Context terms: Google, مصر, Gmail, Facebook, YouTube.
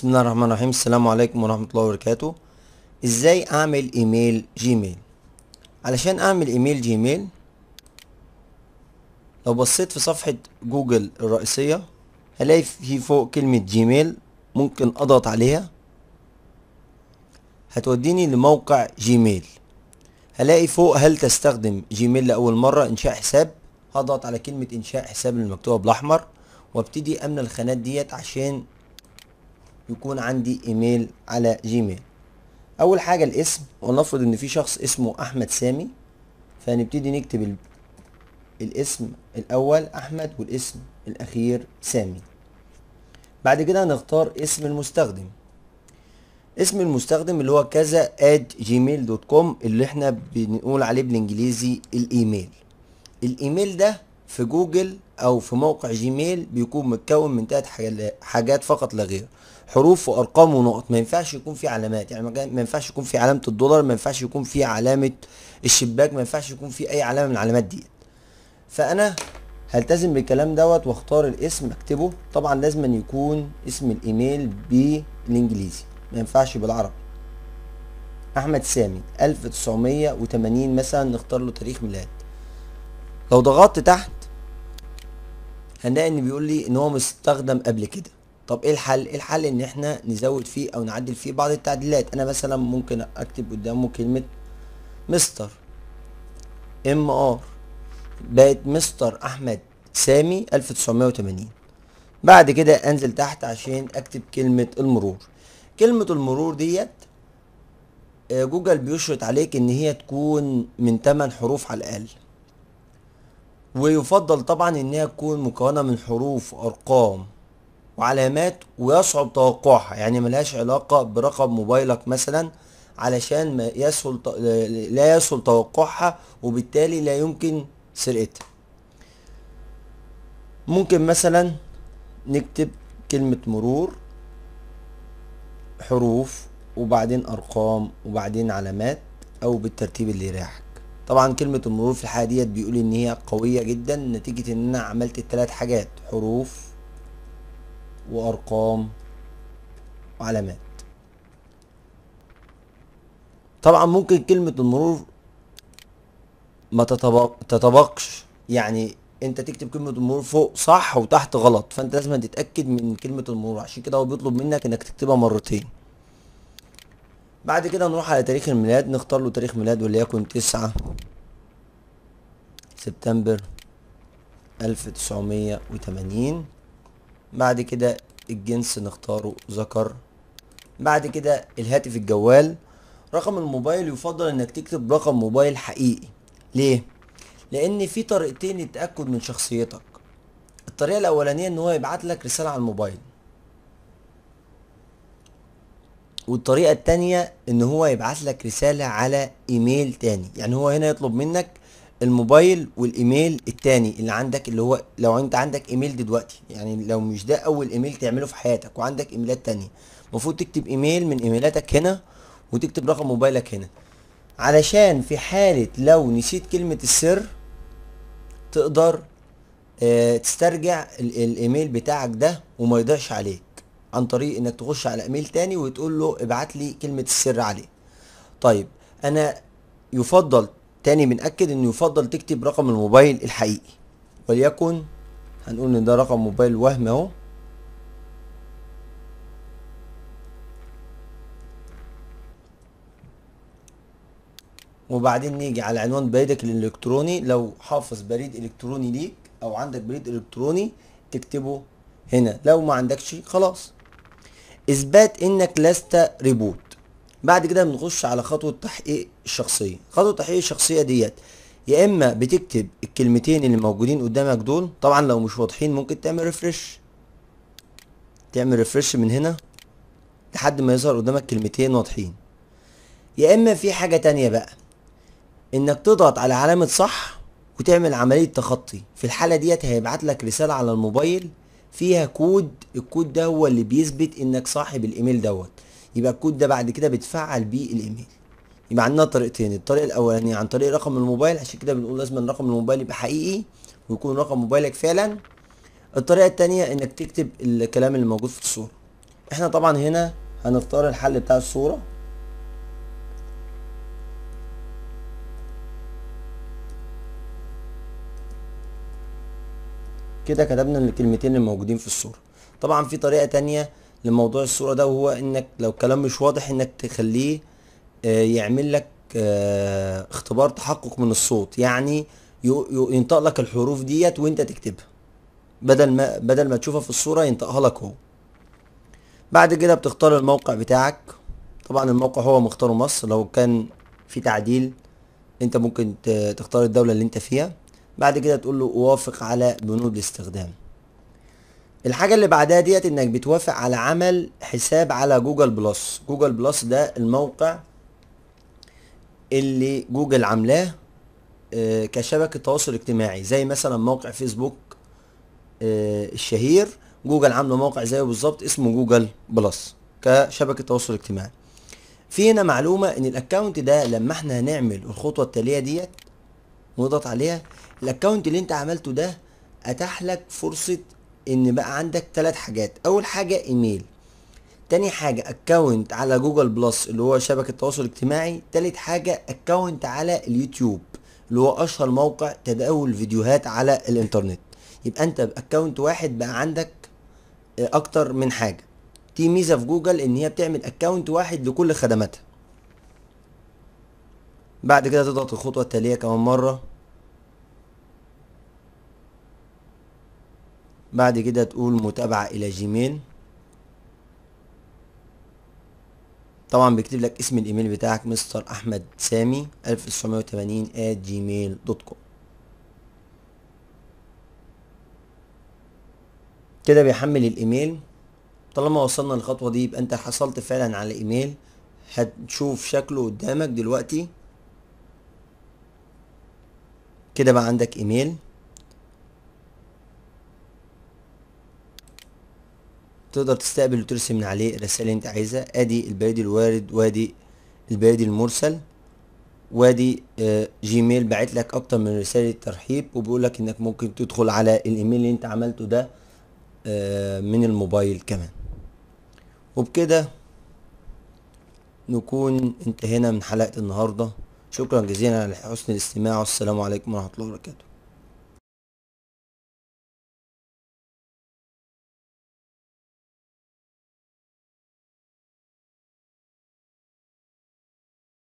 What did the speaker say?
بسم الله الرحمن الرحيم. السلام عليكم ورحمة الله وبركاته. ازاي اعمل ايميل جيميل؟ علشان اعمل ايميل جيميل لو بصيت في صفحة جوجل الرئيسية هلاقي في فوق كلمة جيميل، ممكن اضغط عليها هتوديني لموقع جيميل. هلاقي فوق هل تستخدم جيميل لأول مرة، انشاء حساب. هضغط على كلمة انشاء حساب المكتوبة بالاحمر وابتدي املى الخانات ديت عشان يكون عندي ايميل على جيميل. اول حاجة الاسم، ونفرض ان في شخص اسمه احمد سامي، فهنبتدي نكتب الاسم الاول احمد والاسم الاخير سامي. بعد كده هنختار اسم المستخدم، اسم المستخدم اللي هو كذا @gmail.com اللي احنا بنقول عليه بالانجليزي الايميل. الايميل ده في جوجل او في موقع جيميل بيكون متكون من 3 حاجات فقط لا غير، حروف وارقام ونقط. ما ينفعش يكون في علامات، يعني ما ينفعش يكون في علامه الدولار، ما ينفعش يكون في علامه الشباك، ما ينفعش يكون في اي علامه من العلامات دي. فانا هلتزم بالكلام دوت واختار الاسم اكتبه. طبعا لازم أن يكون اسم الايميل بالانجليزي، ما ينفعش بالعربي. احمد سامي 1980 مثلا، نختار له تاريخ ميلاد. لو ضغطت تحت هنلاقي ان بيقول لي ان هو مستخدم قبل كده. طب ايه الحل؟ الحل ان احنا نزود فيه او نعدل فيه بعض التعديلات. انا مثلا ممكن اكتب قدامه كلمة مستر MR، بقت مستر احمد سامي 1980. بعد كده انزل تحت عشان اكتب كلمة المرور. كلمة المرور ديت جوجل بيشرط عليك ان هي تكون من 8 حروف على الاقل، ويفضل طبعا انها تكون مكونة من حروف وارقام وعلامات ويصعب توقعها، يعني ملهاش علاقة برقم موبايلك مثلا علشان لا يسهل توقعها وبالتالي لا يمكن سرقتها. ممكن مثلا نكتب كلمة مرور حروف وبعدين ارقام وبعدين علامات او بالترتيب اللي يريحك. طبعا كلمة المرور في الحالة ديت بيقول ان هي قوية جدا نتيجة ان انا عملت ال3 حاجات، حروف وارقام وعلامات. طبعا ممكن كلمة المرور ما تتطابقش، يعني انت تكتب كلمة المرور فوق صح وتحت غلط، فانت لازم تتأكد من كلمة المرور، عشان كده هو بيطلب منك انك تكتبها مرتين. بعد كده نروح على تاريخ الميلاد، نختار له تاريخ ميلاد وليكن 9 سبتمبر 1980. بعد كده الجنس نختاره ذكر. بعد كده الهاتف الجوال، رقم الموبايل يفضل انك تكتب رقم موبايل حقيقي. ليه؟ لان في طريقتين للتأكد من شخصيتك. الطريقة الاولانية ان هو يبعت لك رسالة على الموبايل، والطريقة التانية ان هو يبعت لك رسالة على ايميل تاني. يعني هو هنا يطلب منك الموبايل والايميل التاني اللي عندك، اللي هو لو انت عندك ايميل دلوقتي، يعني لو مش ده اول ايميل تعمله في حياتك وعندك ايميلات تانية، المفروض تكتب ايميل من ايميلاتك هنا وتكتب رقم موبايلك هنا، علشان في حالة لو نسيت كلمة السر تقدر تسترجع الايميل بتاعك ده وما يضيعش عليك، عن طريق انك تخش على ايميل تاني وتقول له ابعت لي كلمة السر عليه. طيب انا يفضل تاني بنأكد انه يفضل تكتب رقم الموبايل الحقيقي، وليكن هنقول ان ده رقم موبايل وهم اهو، وبعدين نيجي على عنوان بريدك الالكتروني. لو حافظ بريد الكتروني ليك او عندك بريد الكتروني تكتبه هنا، لو ما عندكش خلاص. اثبات انك لست ريبوت. بعد كده بنخش على خطوه تحقيق الشخصيه. خطوه تحقيق الشخصيه ديت يا اما بتكتب الكلمتين اللي موجودين قدامك دول، طبعا لو مش واضحين ممكن تعمل ريفريش، تعمل ريفريش من هنا لحد ما يظهر قدامك كلمتين واضحين. يا اما في حاجه تانية بقى، انك تضغط على علامه صح وتعمل عمليه تخطي. في الحاله ديت هيبعت لك رساله على الموبايل فيها كود، الكود ده هو اللي بيثبت انك صاحب الايميل دوت، يبقى الكود ده بعد كده بتفعل بيه الايميل. يبقى عندنا طريقتين، الطريقه الاولانيه عن طريق رقم الموبايل، عشان كده بنقول لازم رقم الموبايل يبقى حقيقي ويكون رقم موبايلك فعلا. الطريقه الثانيه انك تكتب الكلام اللي موجود في الصوره. احنا طبعا هنا هنختار الحل بتاع الصورة، كده كتبنا الكلمتين الموجودين في الصورة. طبعا في طريقة تانية لموضوع الصورة ده، وهو انك لو الكلام مش واضح انك تخليه يعمل لك اختبار تحقق من الصوت، يعني ينطق لك الحروف ديت وانت تكتبها بدل ما تشوفها في الصورة ينطقها لك هو. بعد كده بتختار الموقع بتاعك، طبعا الموقع هو مختاره مصر، لو كان في تعديل انت ممكن تختار الدولة اللي انت فيها. بعد كده تقول له اوافق على بنود الاستخدام. الحاجة اللي بعدها ديت انك بتوافق على عمل حساب على جوجل بلس. جوجل بلس ده الموقع اللي جوجل عاملاه كشبكة تواصل اجتماعي، زي مثلا موقع فيسبوك الشهير جوجل عامله موقع زيه بالظبط اسمه جوجل بلس كشبكة تواصل اجتماعي. في هنا معلومة ان الاكونت ده لما احنا هنعمل الخطوة التالية ديت ونضغط عليها، الاكونت اللي انت عملته ده اتاح لك فرصة ان بقى عندك 3 حاجات. اول حاجة ايميل، تاني حاجة اكونت على جوجل بلس اللي هو شبكة تواصل اجتماعي، تالت حاجة اكونت على اليوتيوب اللي هو اشهر موقع تداول فيديوهات على الانترنت. يبقى انت باكونت واحد بقى عندك اكتر من حاجة. دي ميزة في جوجل ان هي بتعمل اكونت واحد لكل خدماتها. بعد كده تضغط الخطوة التالية كمان مرة. بعد كده تقول متابعة الى جيميل، طبعا بيكتب لك اسم الايميل بتاعك مستر احمد سامي 1980@gmail.com. كده بيحمل الايميل. طالما وصلنا للخطوة دي يبقى انت حصلت فعلا على ايميل، هتشوف شكله قدامك دلوقتي. كده بقى عندك ايميل، تقدر تستقبل وترسل من عليه الرسائل اللي انت عايزها. ادي البريد الوارد وادي البريد المرسل وادي جيميل بعت لك اكتر من رسالة ترحيب، وبيقول لك انك ممكن تدخل على الايميل اللي انت عملته ده من الموبايل كمان. وبكده نكون انتهينا من حلقة النهاردة. شكرا جزيلا على حسن الاستماع، والسلام عليكم ورحمة الله وبركاته.